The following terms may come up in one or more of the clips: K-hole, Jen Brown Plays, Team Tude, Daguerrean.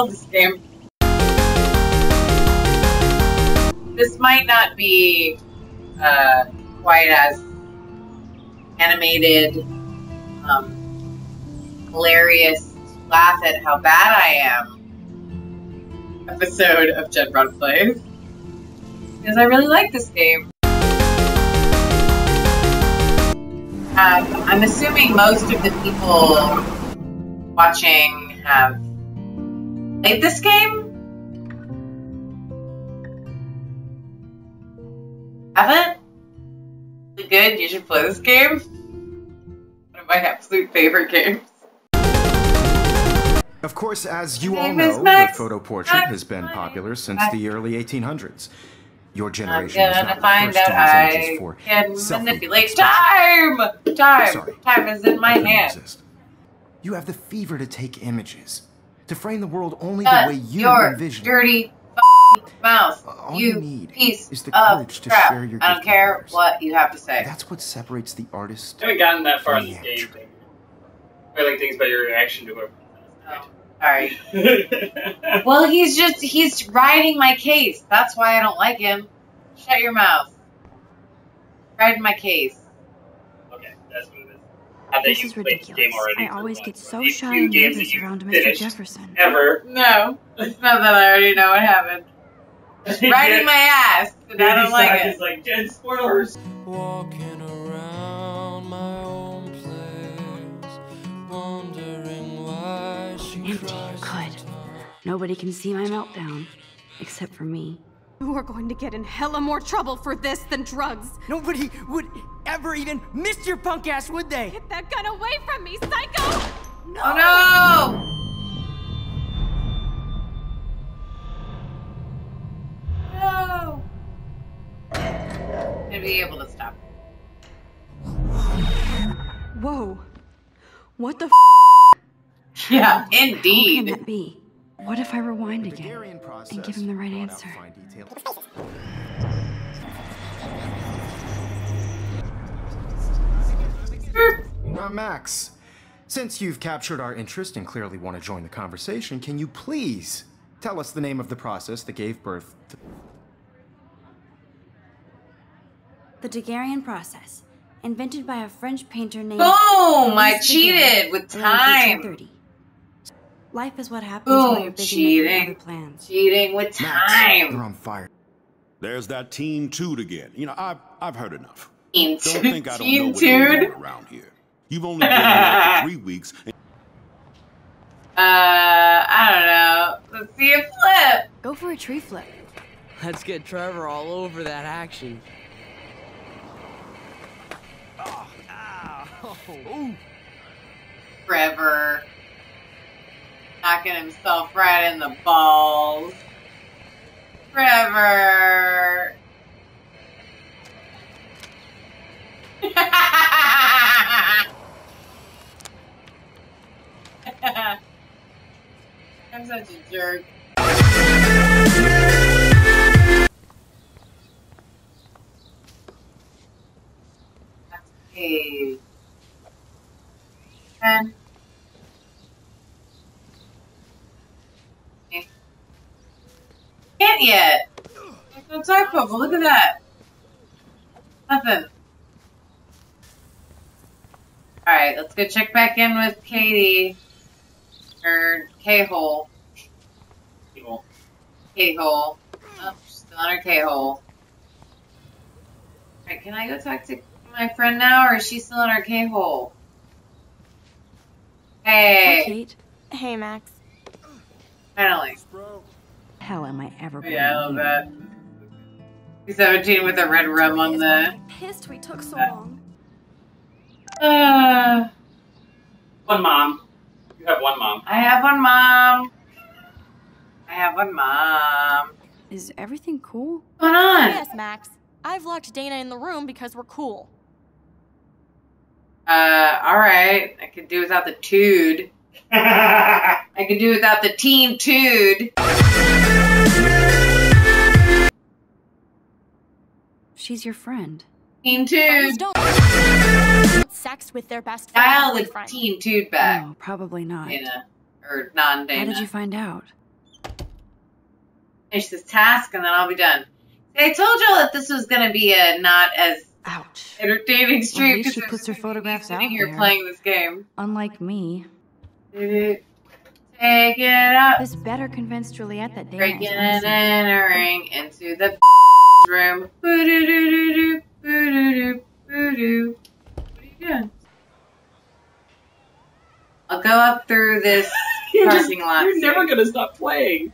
love this game. This might not be quite as animated, hilarious, laugh at how bad I am episode of Jen Brown Plays, because I really like this game. I'm assuming most of the people watching have played this game. Haven't? Really good, you should play this game. One of my absolute favorite games. Of course, as you all know, the photo portrait has been popular since the early 1800s. Your generation is not the first to use images for self-manipulate time! Time is in my hand. You have the fever to take images, to frame the world only the way you envision it. Dirty mouth. All you need is the courage to share your. I don't care what you have to say. That's what separates the artist. I haven't gotten that far in this game thing. I like things by your reaction to it. Oh, sorry. Well, he's riding my case. That's why I don't like him. Shut your mouth. Riding my case. Okay, that's what it is. This is ridiculous. I always get so shy and nervous around Mr. Jefferson. Ever? No, it's not that I already know what happened. Just riding my ass, and I don't like it. Like dead spoilers. Walking around my own place, wondering why she empty and good. Nobody can see my meltdown, except for me. You are going to get in hella more trouble for this than drugs. Nobody would ever even miss your punk ass, would they? Get that gun away from me, psycho! No! Oh, no! To be able to stop. Whoa. What the f? Yeah, indeed. How can that be? What if I rewind again and give him the right answer? Now, Max, since you've captured our interest and clearly want to join the conversation, can you please tell us the name of the process that gave birth to... The Daguerrean process, invented by a French painter named... Boom! I cheated with time! Life is what happens when you're busy making other plans. Cheating with time! You're on fire. There's that Team Tude again. You know, I've heard enough. Team Tude? Don't think I don't know what's going on around here. You've only been here for 3 weeks. And I don't know. Let's see a flip! Go for a tree flip. Let's get Trevor all over that action. Ooh. Trevor knocking himself right in the balls. Trevor. I'm such a jerk. That's okay. Okay. Can't yet. There's no tide bubble. Look at that. Nothing. All right, let's go check back in with Katie or K-hole. K-hole. K-hole. Oh, she's still on her K-hole. All right, can I go talk to my friend now, or is she still in her K-hole? Hey. Hi, Kate. Hey, Max. Finally. Hell, am I ever? Yeah, I love that. He's 17 with a red rum on the. Pissed we took so long. One mom. You have one mom. I have one mom. I have one mom. Is everything cool? What's going on? Yes, Max. I've locked Dana in the room because we're cool. Alright. I could do without the Tude. I could do without the Team Tude. She's your friend. Team Tude. Don't sex with their best friend. Dial the Team Tude back. No, probably not. Dana. Or non-Dana. How did you find out? finish this task and then I'll be done. I told y'all that this was going to be a not as entertaining stream. Well, at least she puts her photographs out here playing this game. Unlike me. Take it up. This better convinced Juliet that Dan breaking and entering into the room. Boo-doo-doo-doo-doo, boo-doo-doo, boo-doo. What are you doing? I'll go up through this parking lot. You're never going to stop playing.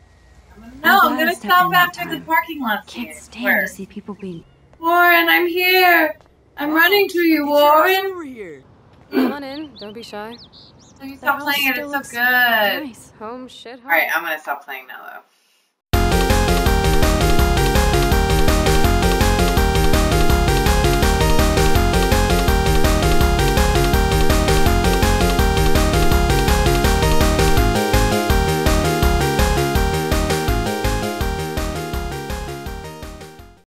No, I'm going to stop after the parking lot. Can't stand to see people being... Warren, I'm here. I'm running to you, Warren. Come on in. Don't be shy. So you stop playing it. It's so good. Nice. Home shit. All right, I'm going to stop playing now, though.